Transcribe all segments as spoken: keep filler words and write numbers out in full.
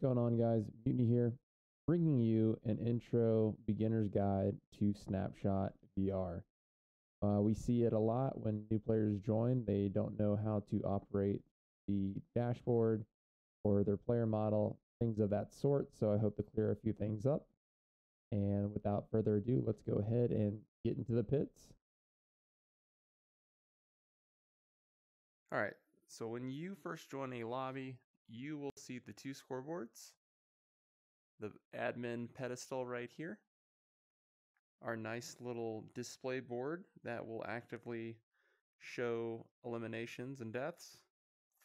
What's going on, guys? Mutiny here, bringing you an intro beginner's guide to Snapshot V R. Uh, we see it a lot when new players join. They don't know how to operate the dashboard or their player model, things of that sort. So I hope to clear a few things up. And without further ado, let's go ahead and get into the pits. All right, so when you first join a lobby, you will see the two scoreboards, the admin pedestal right here, our nice little display board that will actively show eliminations and deaths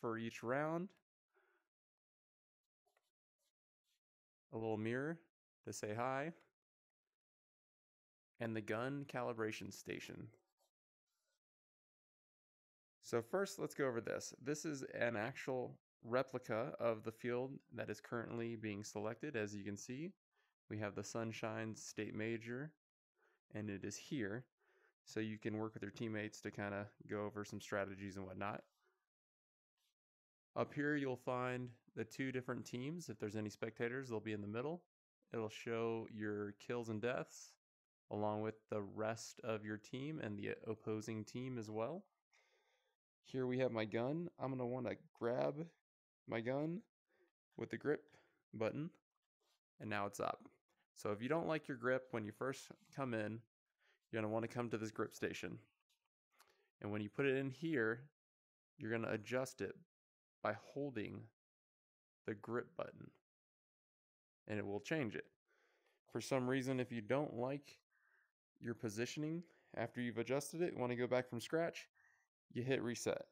for each round, a little mirror to say hi, and the gun calibration station. So first, let's go over this. This is an actual replica of the field that is currently being selected. As you can see, we have the Sunshine State Major, and it is here. So you can work with your teammates to kind of go over some strategies and whatnot. Up here, you'll find the two different teams. If there's any spectators, they'll be in the middle. It'll show your kills and deaths, along with the rest of your team and the opposing team as well. Here we have my gun. I'm going to want to grab my gun with the grip button, and now it's up. So if you don't like your grip when you first come in, you're going to want to come to this grip station. And when you put it in here, you're going to adjust it by holding the grip button, and it will change it. For some reason, if you don't like your positioning after you've adjusted it, you want to go back from scratch, you hit reset,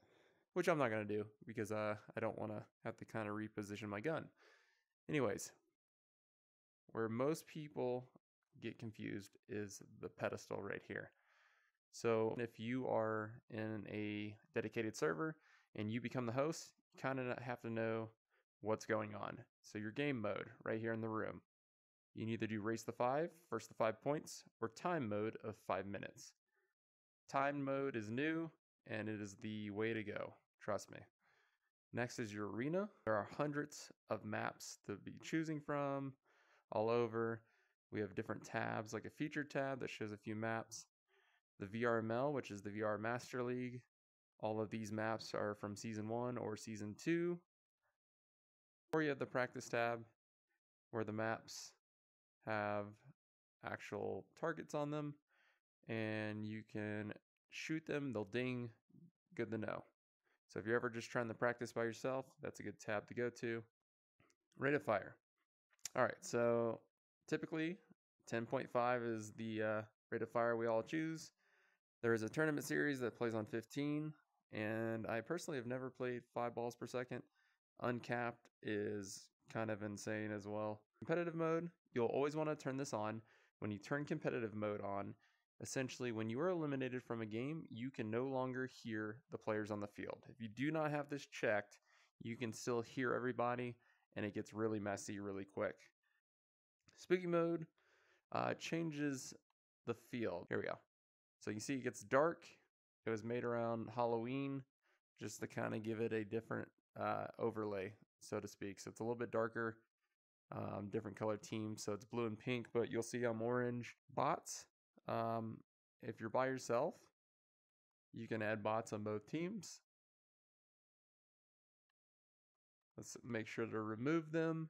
which I'm not going to do because uh, I don't want to have to kind of reposition my gun. Anyways, where most people get confused is the pedestal right here. So if you are in a dedicated server and you become the host, you kind of have to know what's going on. So your game mode right here in the room, you can either do race the five, first the five points, or time mode of five minutes. Time mode is new, and it is the way to go, trust me. Next is your arena. There are hundreds of maps to be choosing from all over. We have different tabs, like a feature tab that shows a few maps. The V R M L, which is the V R Master League. All of these maps are from season one or season two. Or you have the practice tab, where the maps have actual targets on them, and you can shoot them, they'll ding. Good to know. So if you're ever just trying to practice by yourself, that's a good tab to go to. Rate of fire. All right, so typically ten point five is the uh, rate of fire we all choose. There is a tournament series that plays on fifteen, and I personally have never played five balls per second. Uncapped is kind of insane as well. Competitive mode, you'll always want to turn this on. When you turn competitive mode on, essentially, when you are eliminated from a game, you can no longer hear the players on the field. If you do not have this checked, you can still hear everybody, and it gets really messy really quick. Spooky mode uh, changes the field. Here we go. So you can see it gets dark. It was made around Halloween, just to kind of give it a different uh, overlay, so to speak. So it's a little bit darker, um, different color team. So it's blue and pink, but you'll see I'm orange. Bots. Um, if you're by yourself, you can add bots on both teams. Let's make sure to remove them.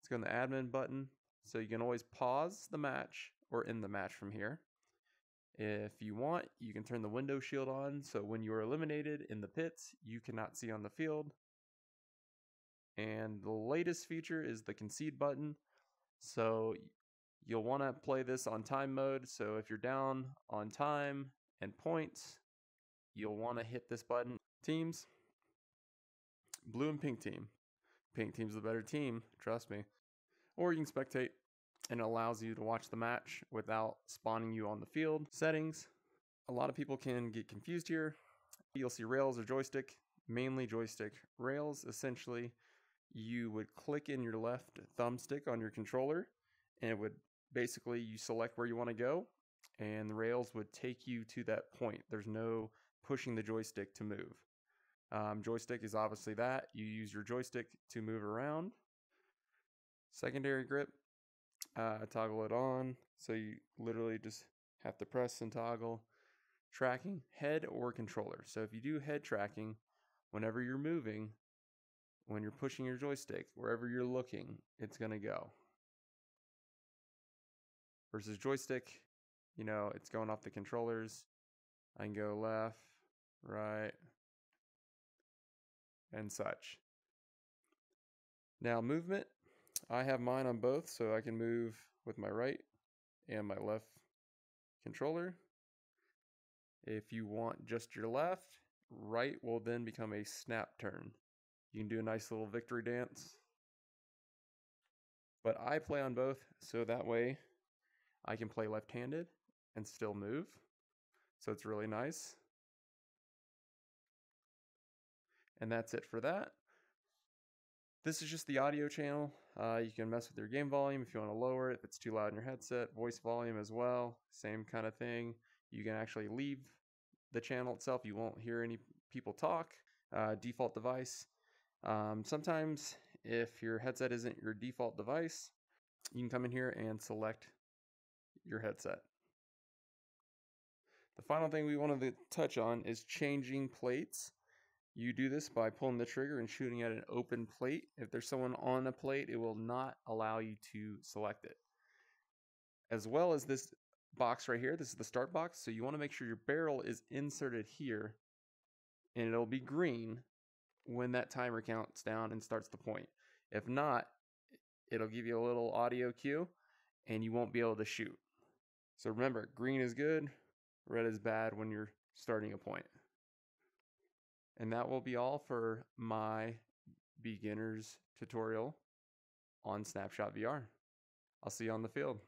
Let's go on the admin button. So you can always pause the match or end the match from here. If you want, you can turn the window shield on. So when you are eliminated in the pits, you cannot see on the field. And the latest feature is the concede button. So you'll want to play this on time mode. So if you're down on time and points, you'll want to hit this button. Teams, blue and pink team. Pink team's the better team, trust me. Or you can spectate, and it allows you to watch the match without spawning you on the field. Settings, a lot of people can get confused here. You'll see rails or joystick, mainly joystick. Rails, essentially, you would click in your left thumbstick on your controller, and it would basically, you select where you want to go, and the rails would take you to that point. There's no pushing the joystick to move. Um, joystick is obviously that. You use your joystick to move around. Secondary grip, uh, toggle it on. So you literally just have to press and toggle. Tracking, head or controller. So if you do head tracking, whenever you're moving, when you're pushing your joystick, wherever you're looking, it's going to go. Versus joystick, you know, it's going off the controllers. I can go left, right, and such. Now movement, I have mine on both, so I can move with my right and my left controller. If you want just your left, right will then become a snap turn. You can do a nice little victory dance. But I play on both, so that way I can play left-handed and still move. So it's really nice. And that's it for that. This is just the audio channel. Uh, you can mess with your game volume if you want to lower it, if it's too loud in your headset. Voice volume as well, same kind of thing. You can actually leave the channel itself. You won't hear any people talk. Uh, default device. Um, sometimes if your headset isn't your default device, you can come in here and select your headset. The final thing we wanted to touch on is changing plates. You do this by pulling the trigger and shooting at an open plate. If there's someone on a plate, it will not allow you to select it. As well as this box right here, this is the start box, so you want to make sure your barrel is inserted here, and it'll be green when that timer counts down and starts the point. If not, it'll give you a little audio cue and you won't be able to shoot. So remember, green is good, red is bad when you're starting a point. And that will be all for my beginner's tutorial on Snapshot V R. I'll see you on the field.